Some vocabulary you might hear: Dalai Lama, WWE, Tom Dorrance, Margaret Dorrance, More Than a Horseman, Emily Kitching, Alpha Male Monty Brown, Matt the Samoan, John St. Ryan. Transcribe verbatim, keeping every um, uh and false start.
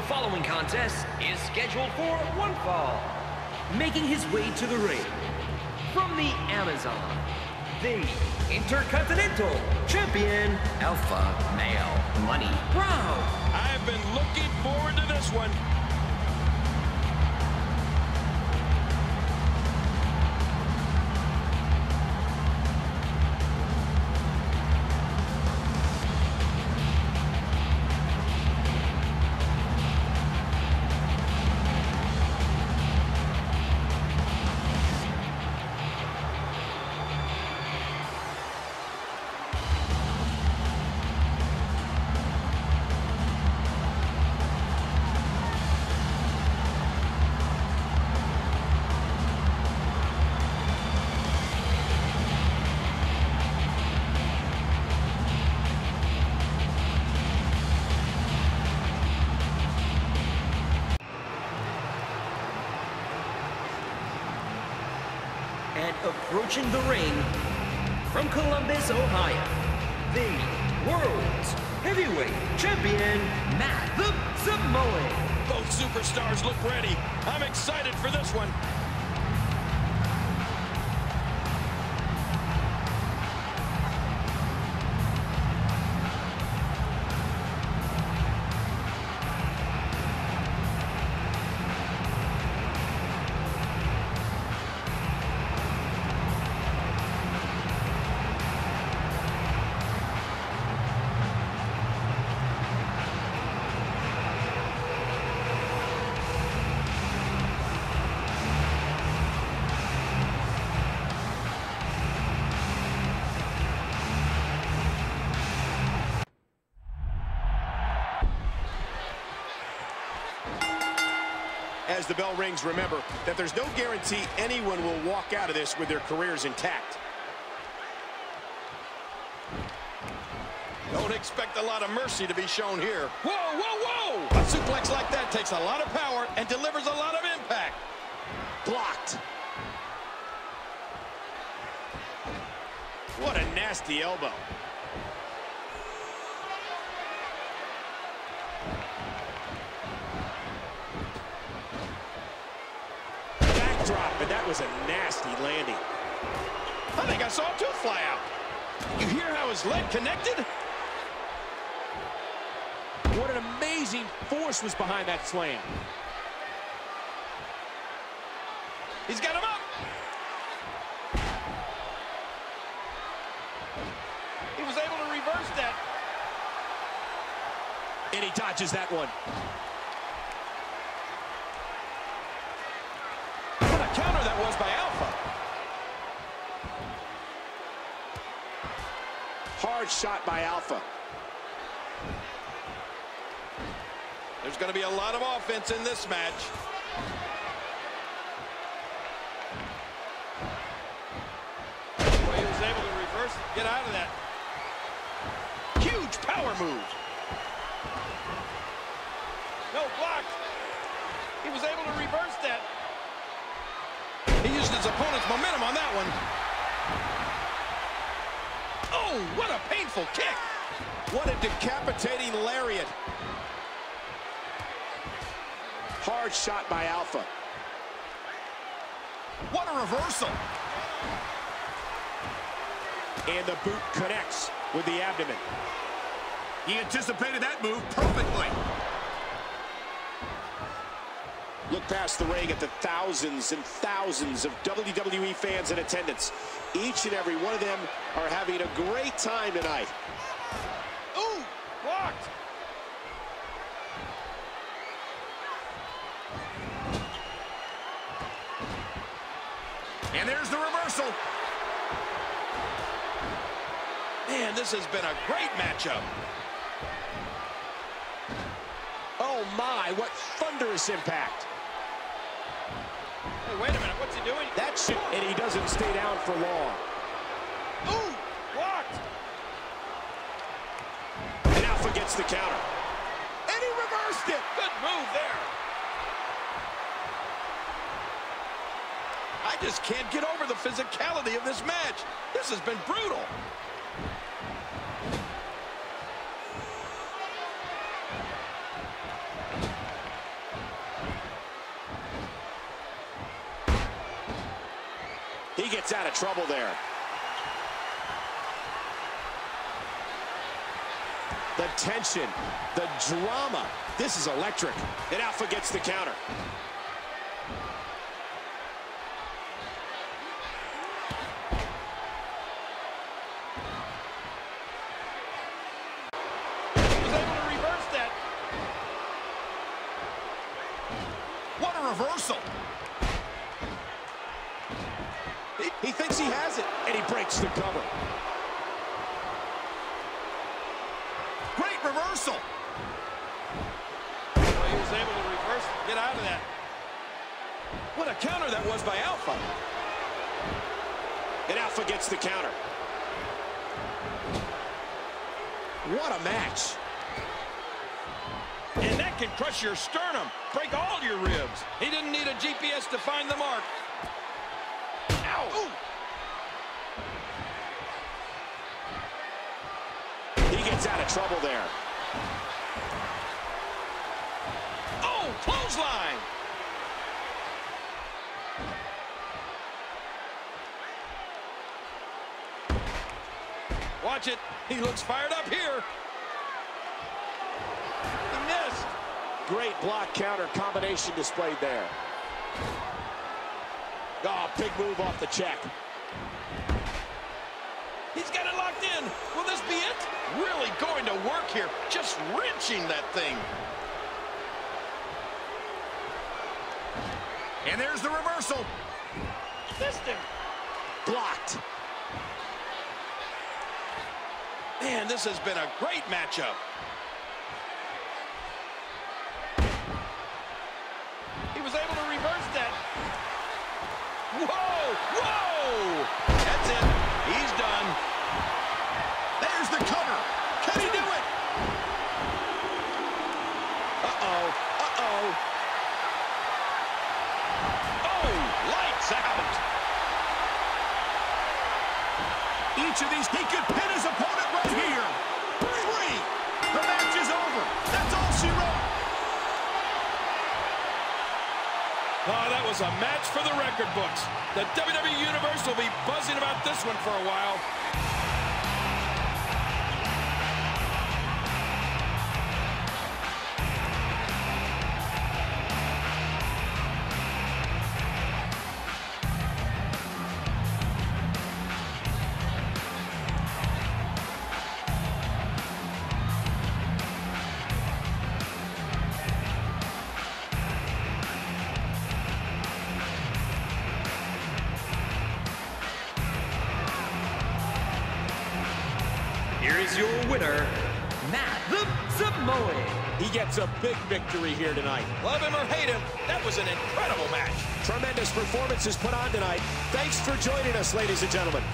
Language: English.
The following contest is scheduled for one fall. Making his way to the ring, from the Amazon, the Intercontinental Champion, Alpha Male Monty Brown. I've been looking forward to this one. And approaching the ring, from Columbus, Ohio, the World's Heavyweight Champion, Matt the Samoan. Both superstars look ready. I'm excited for this one. As the bell rings, remember that there's no guarantee anyone will walk out of this with their careers intact. Don't expect a lot of mercy to be shown here. Whoa, whoa, whoa! A suplex like that takes a lot of power and delivers a lot of impact. Blocked. What a nasty elbow. Drop, but that was a nasty landing. I think I saw a tooth fly out. You hear how his leg connected? What an amazing force was behind that slam. He's got him up. He was able to reverse that. And he dodges that one. Counter that was by Alpha. Hard shot by Alpha. There's going to be a lot of offense in this match. Well, he was able to reverse and get out of that. Huge power move. No, blocked. He was able to reverse that. He used his opponent's momentum on that one. Oh, what a painful kick. What a decapitating lariat. Hard shot by Alpha. What a reversal. And the boot connects with the abdomen. He anticipated that move perfectly. Look past the ring at the thousands and thousands of W W E fans in attendance. Each and every one of them are having a great time tonight. Ooh, blocked. And there's the reversal. Man, this has been a great matchup. Oh my, what thunderous impact. Hey, wait a minute, what's he doing? That shit, and he doesn't stay down for long. Ooh, blocked. And Alpha gets the counter. And he reversed it. Good move there. I just can't get over the physicality of this match. This has been brutal. gets out of trouble there. The tension, the drama. This is electric. And Alpha gets the counter. Reversal. He, he thinks he has it, and he breaks the cover. Great reversal. Well, he was able to reverse, get out of that. What a counter that was by Alpha. And Alpha gets the counter. What a match. And that can crush your sternum, break all your ribs. He didn't need a G P S to find the mark. Ow! Ooh. He gets out of trouble there. Oh, clothesline! Watch it. He looks fired up here. Great block counter combination displayed there. Oh, big move off the check. He's got it locked in. Will this be it? Really going to work here. Just wrenching that thing. And there's the reversal. Missed him. Blocked. Man, this has been a great matchup. He was able to reverse that. Whoa! Whoa! That's it. He's done. There's the cover. Can he do it? Uh-oh. Uh-oh. Oh, lights out. Each of these, he could pin his opponent right here. Three. The match is over. That's all she wrote. Oh, that was a match for the record books. The W W E Universe will be buzzing about this one for a while. Your winner, Matt the Samoan. He gets a big victory here tonight. Love him or hate him, that was an incredible match. Tremendous performances put on tonight. Thanks for joining us, ladies and gentlemen.